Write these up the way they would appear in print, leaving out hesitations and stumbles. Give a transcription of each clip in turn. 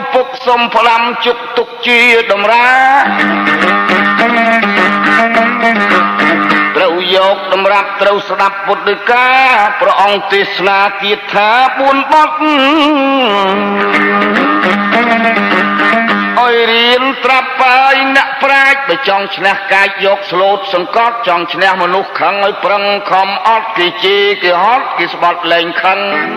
phục xong phải làm chục tục chia đồng ra Dọc đâm rạp trâu sẵn đạp bột đứa ca Pro ông tiết là tiết thá buôn bóc Ôi riêng trạp ơi nạ prách Bởi chồng chanh cái dọc slot sẵn cót Chồng chanh mà nụ khăn ơi prăng khom ót Kì chi kì hót kì sọt lên khăn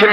chân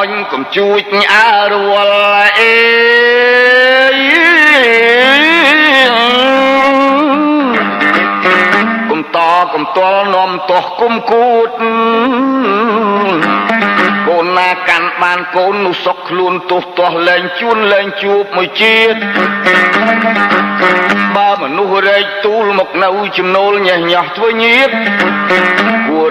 Anh cũng chui nhá rùa Cũng to nôm to cung cút Cô na cắn bàn cô nụ sọc luôn tốt to lên chuột mới chết Ba mà nụ rây tu mọc nâu chùm nôl nhẹ nhọt với nhiếp Cô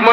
Mà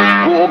Cô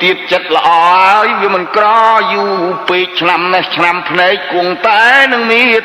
Tiếp chất là ôi vì mình có dù Pích năm này cùng tay nâng miết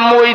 Mùi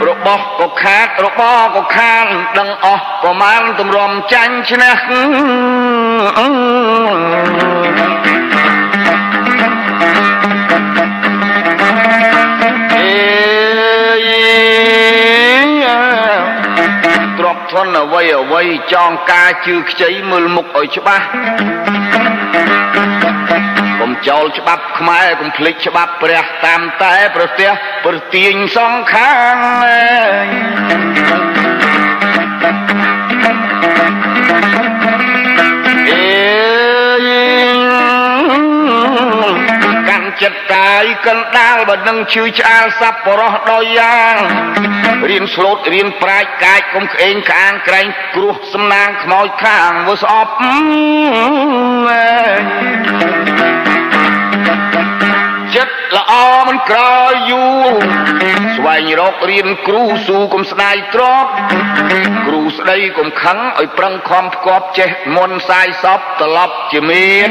Rồi bó có khát Đăng ổ có mang tùm rộm chanh chứ nè Trọc thân ở vây Chọn ca chư cháy mưu mục ở chú ba Cũng cháu chú bắp khmai Cũng phích chú bắp rẻ Tam tay bởi tía Bởi tiền xong kháng Căn chất trái đau và nâng chư cha sắp bỏ đôi giang riêng sốt riêng phải cài công kênh kháng kênh cục xâm năng mọi kháng vô sọp chất là ôm anh cỏ dù xoay rốt riêng cú su cũng sài trốt cú đây cũng khắng ở trong khom cóp chế môn sai sóp tờ lọc chì miên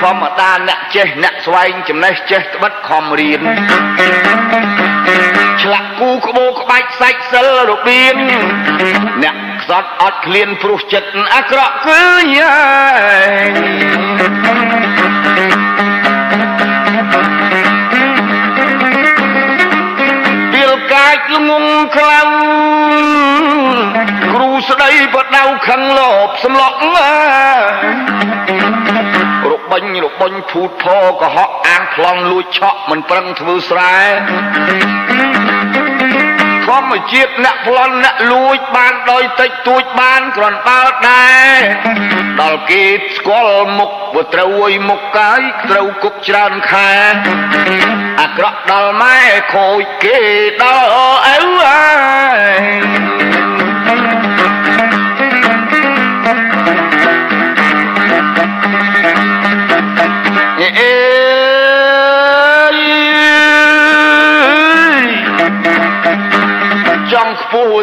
khom ở ta nạ chế nạ xoay chìm nách chế bất khom riêng là cú có bố có bạch sạch sơ đột biến nè giọt ọt liền phục chất ác rõ cứ nhai tiêu cách ngung khăn cú sơ đây vật đau khăn lộp xâm lõng rụt bánh phút thô có họ ăn lòng lùi chọ mình prăng thư srai có một chiếc nạp lon nạp lùi ban đôi tách tui ban còn bao tay đòi kịp có mục vừa trâu một cái trâu cục tràn khai à gọt đòi mai khôi kì đó áo ai trong phù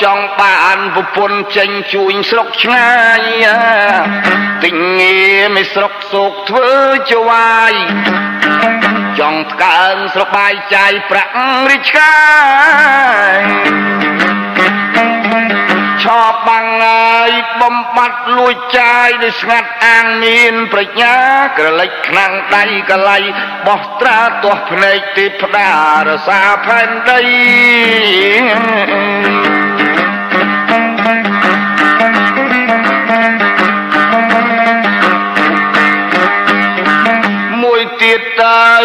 trong bàn vô quân tranh chuối sọc chay tình nghĩa mới sọc sọc thưa cho ai trong cạn sọc bay chay phẳng đi chay cho bằng ai bấm bắt lui chay để ngắt an ninh phải nhá cả lấy năng tay cả lấy bỏ ra tuột này tít đã xa phen đây tai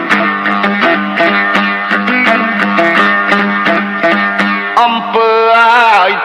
ai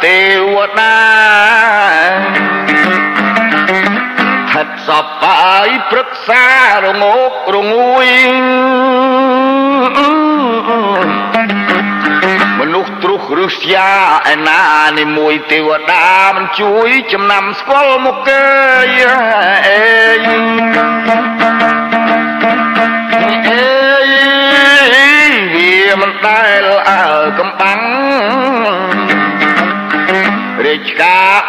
tiêu đa thật sập phải phất xa rồi ngốc rồi nguôi mình lúc trúc rước xa anh này mùi tiêu đa mình chuối chấm nằm có một cây vì mình tay ở cầm bắn cả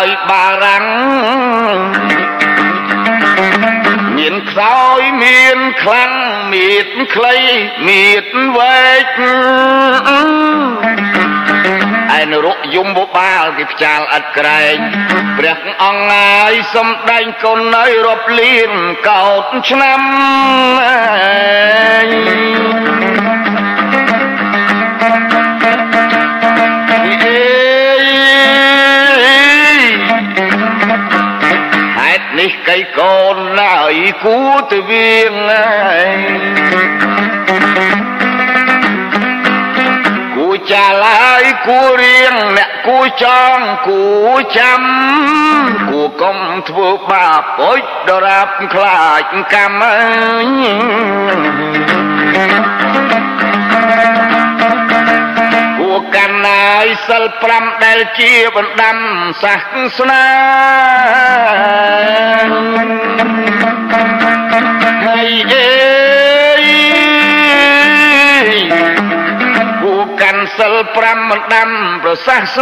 lời bà rằng miền khói miền khăn miệt clay miệt vết anh rút dung bố ba kịp chàng ạch kray việc ông ai xâm đánh con nơi rộp liền cậu năm nít cây con lại cú từ viên này cú cha lại cú riêng mẹ cú chong cú chăm cú công thua bà bối đo đạp lại cam ơn Can I sell from the cheap and dumb sacks? Who can sell from the dumb sacks?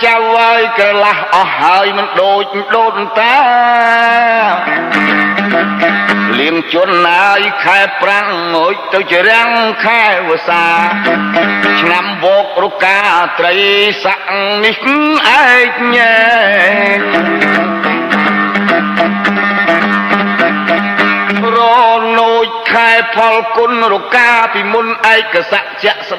Chào ơi cơ là hơi mình đôi đôn ta liền chốn ai khai prang ngồi tôi chơi răng khai vừa xa nằm vô rút ca trời sẵn nít ai nhé rồi nồi khai phao côn rút ca thì muốn ai cơ sẵn chạy sẵn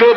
tớp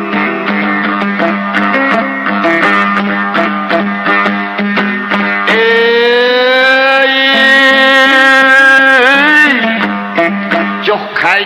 Khai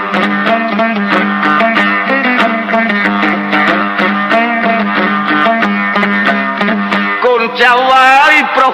chào ai bọc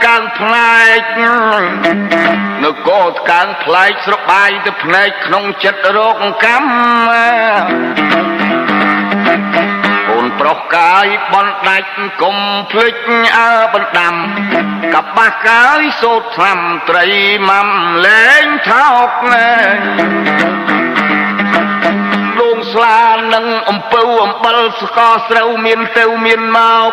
càng plei nó có càng plei sốc bay từ plei không chết rốt cắm ôn pro cái bắn đạch cùng phịch ở bên đầm cặp ba cái sốt thầm trầy mầm lên thóc nè luôn xa nâng pâu bơ có sâu miên tiêu miên mau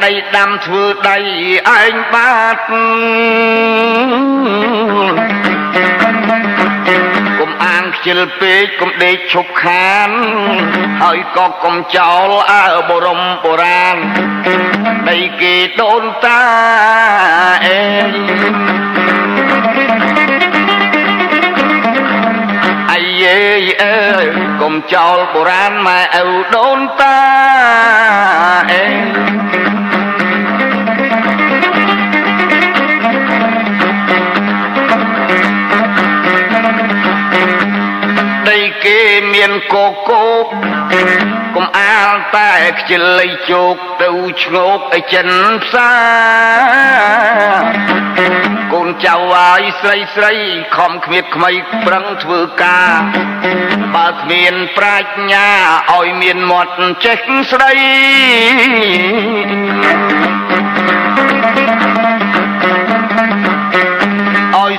đây đam thưa đây anh bát cùng ăn chìa pê cùng để chụp khán hơi có cùng cháu ở bồ rồng bồ ran đây kỳ đôn ta em ai ơi cùng cháu bồ ran mà ở đôn ta em miền cô cùng an ta chỉ lấy chốt đầu chốt ở chân xa con cháu ai say say không biết mấy răng thưa ca bạc miền prách nhà oi miền một chết say oi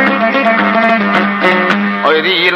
เรียน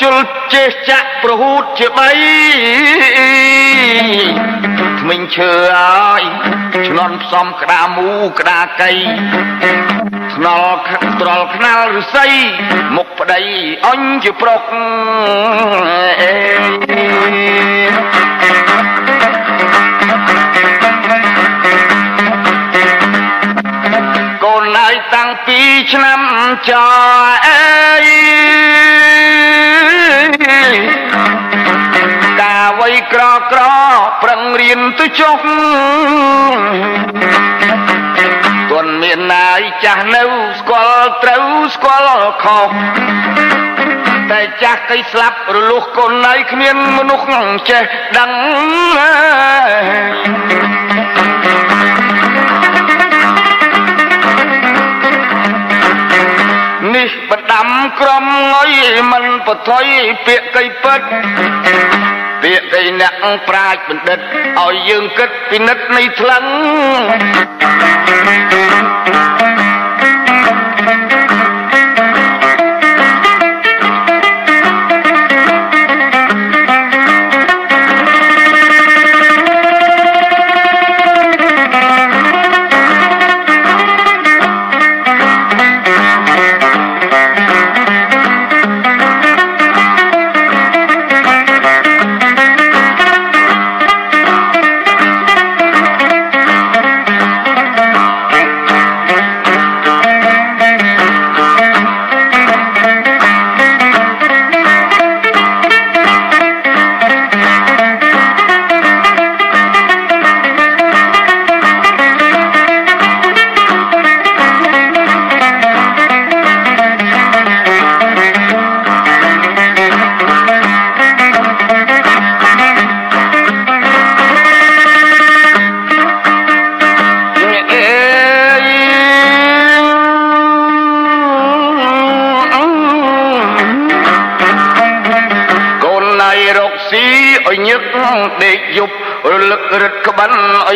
จุลเจจะประหุดจะไปมิงเชยชนนซ้อมกระมูกระไกนอขัดตรอขนาลใสหมกประเดยอันจะปรกก่อนไหนตั้งปีชนำจอเอกาไว้กรอปรังเรียนตุจกตนเมียนนายจะเน่าสกอลเต้าสกอลขอแต่จะใครสลับหรือลูกคนไหนเมียนมนุษย์เจดังนี่ประดมกรมไงมันปะถอยเปียกไก่เป็ดเปียกไก่หนักปลายเป็นเด็ดเอายืงกัดพินัดในทลัง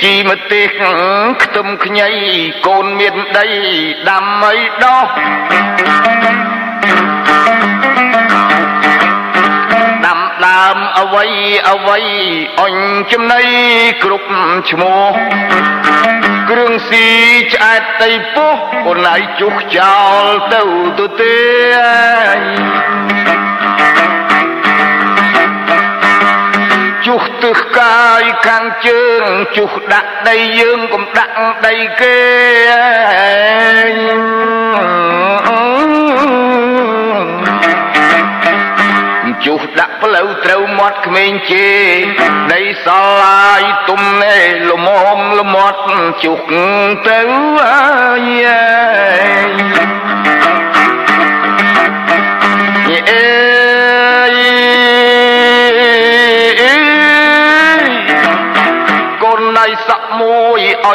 จีมาเตะขดมขยัยโกนเมียนได้ดำไม่ดอกดำเอาไว้อ่อนจำในกรุบชโมเครื่องสีจะไต่ปุ๊บคนไหนจุกเจ้าเต้าตัวเตี้ยจุกตึกกายข้างเชิงจุกดักได้ยืมก็ดักได้เกจุกดักเปล่าเต้าหมดเมนเจได้สลายตุ่มเนลมอมลมอดจุกเต้าสักมวยอ่อ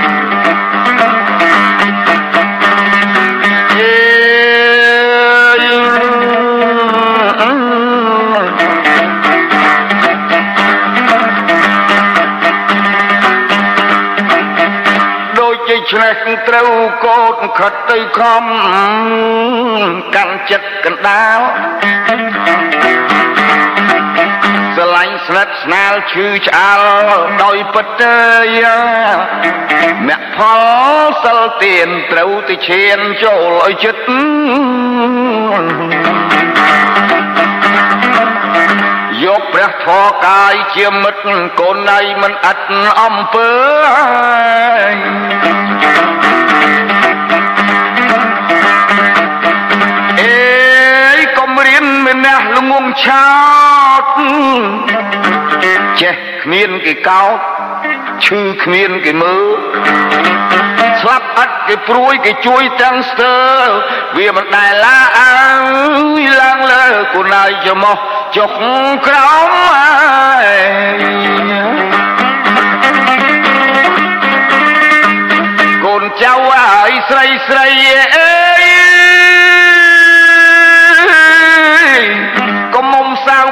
khất tây khom căng chất căng đáo sờ lạnh sờ nát chư cháo đôi bật tơi mẹ pháo sờ tiền trâu tì chiên châu lội chất dốc ra thọ cài chia mất con này mình ắt âm phơi ê con riêng mình nè luôn ngung chát che miên cái cao chư miên cái mơ sắp ắt cái pruy cái chuối trắng sơ vì mình đại la ơi lang lơ con này cho mò chọc khóng con cháu ai say say có mong sao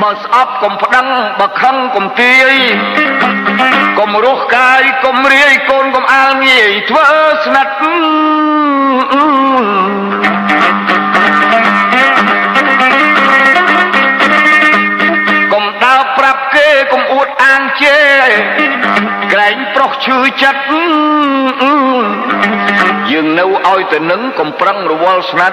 bà sắp còn phát đăng bà khăn còn tươi còn rốt cài còn riêng con còn ăn gì thơ sạch cũng uất an chê cánh prok chư chất dường nâu oi từ nứng cùng prang rwal snat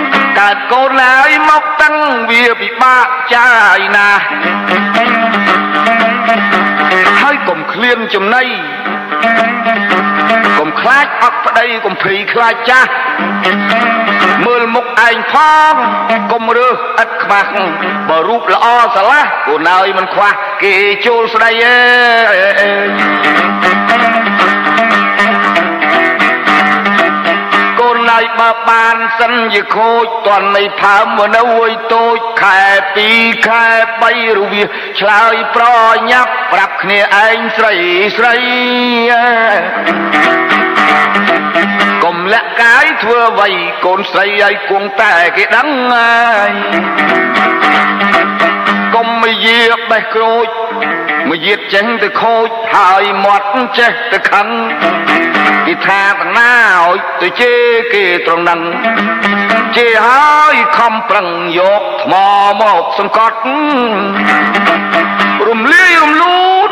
cả cô lái móc tăng bia bị ba trai nà hai cùng khuyên chồng nay cùng khai ấp đây cùng phì khai cha mưa mục anh phong cùng đưa ất bạc bờ rụp là o xả lá của nơi mình khoa kỳ chôn sau đây con này bà ban sân về khôi toàn này thảm mà nuôi tôi khai pi khai bay rùi việc trời pro nhấp đập nè anh say say cùng lẽ cái thưa vậy con say ai cuồng tè cái đắng ai cùng mày giết bay khôi mày giết chén từ khôi hai mọt chén từ khăn thì tha thằng nào từ chê kì tròn nặng chê hai không bằng dọc mò một sân cọt rùm lia rùm lút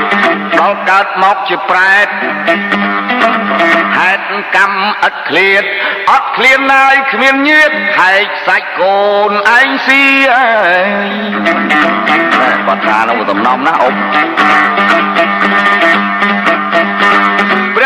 ដល់កើតមកជាប្រែតហេតុកម្មអត់ឃ្លាតអត់ឃ្លានឡើយគ្មានញាតហែកសាច់កូនឯងស៊ីអើយបាត់ថានឹងសំណំណាអ៊ំព្រ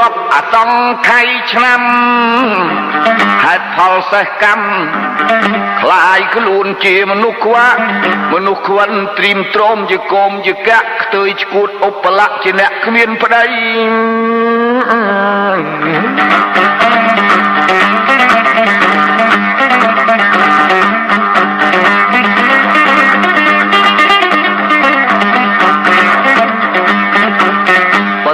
រាប់អតង់ខៃឆ្នាំហេតុផលសេះកម្មคลายខ្លួនជាមនុស្សខ្វាក់មនុស្សខ្វិនត្រៀមទ្រមជាកុំជាកាក់ខ្ទើយឈួតឧបលៈជាអ្នកគ្មានប្តីបើ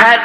ហេតុ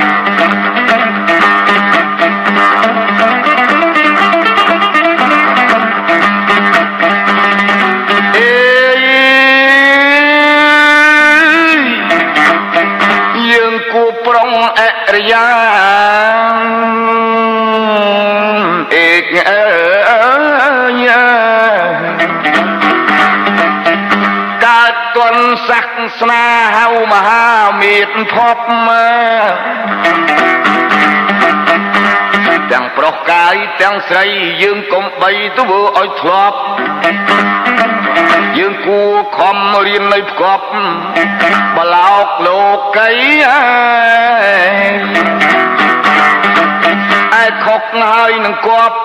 សាក់ស្នាហៅមហាមេតភពទាំងប្រុសកាយទាំងស្រីយើងកុំបីទៅឲ្យធ្លាប់យើងគួរខំរៀនឲ្យផ្គប់បឡោកលោកីឯខុកហើយនឹងគប់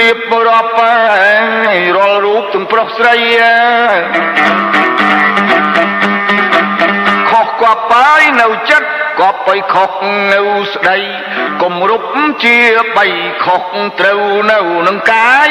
រៀបរាប់រាល់រូបទាំងប្រុសស្រីខុសគប់ហើយនៅចិត្តគប់ហើយខុសនៅស្ដីគំរប់ជាបីខុសត្រូវនៅនឹងកាយ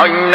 อันน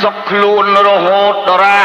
สกลูนโรหดรา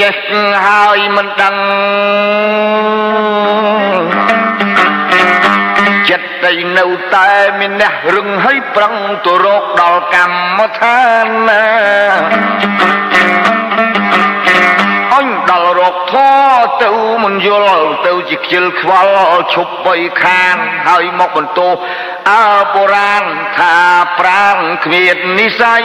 เจ็บหายมันดังเจ็บใจเน่าตายมินเนี่ยรึงให้ปรังตัวโรคดอกกรรมฐานอันดอกโรคท้อเต้ามันโยลเต้าจิกจิลขวัลชุบใบคานหายมอกมันโตอาโบราณทาปรางเขียดนิสัย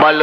มาล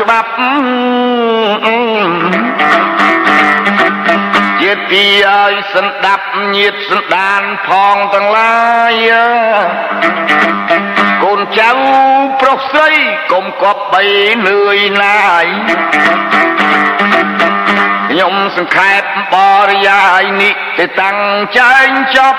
ฉบับเจ็ดปีไอ้สันดับเย็ดสันดานพองตั้งลายคนเจ้าปรกใสกลมกอบไปเหนื่อยนายยมสังเขปปริยายนิแต่ตั้งใจจบ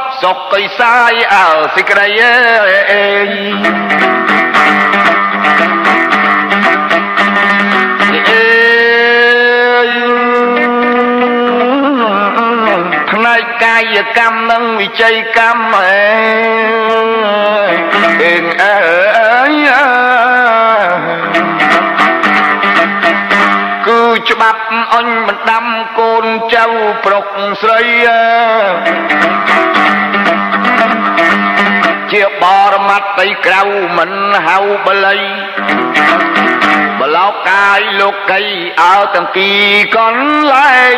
Dọc cây sai ở xích này nay cay cam nâng vì chay cam cứ chụp anh mình đâm côn trâu bọc sấy chia bò mắt tay cào mình hao bờ lây bờ lóc cay lóc cây áo thằng kỳ con lại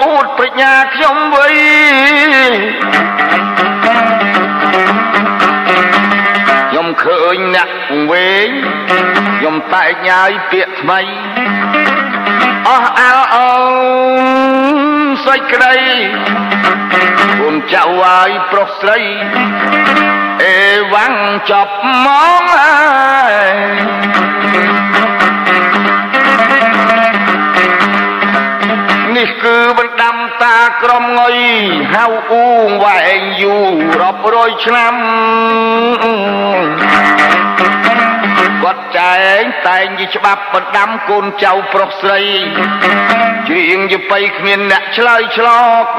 út bịch nhà khiom với nhom khơi nặng với nhom tại nhà tiệt mây say cây buồn chậu ai pro say e vắng chập món ai cứ vẫn đâm ta crom ngây hao uông và anh dù rập rối năm quật trái tay như chắp vẫn đâm côn trâu pro xây chuyện như bay miền đã chơi chóc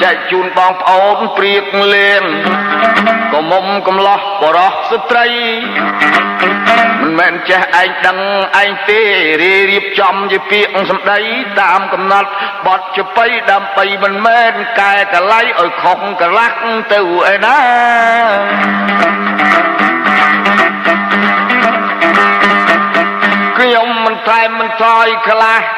chạy chun bong ôm priệt lên cầm mông cầm lót bỏ rót stray mình men che anh đăng anh tê rì rì chậm như pieng sầm đấy tam cầm nát bọt cho bay đam bay mình men cài cả lấy ở khổng cả lắc từ ấy đó cái ông mình thay mình thôi cả la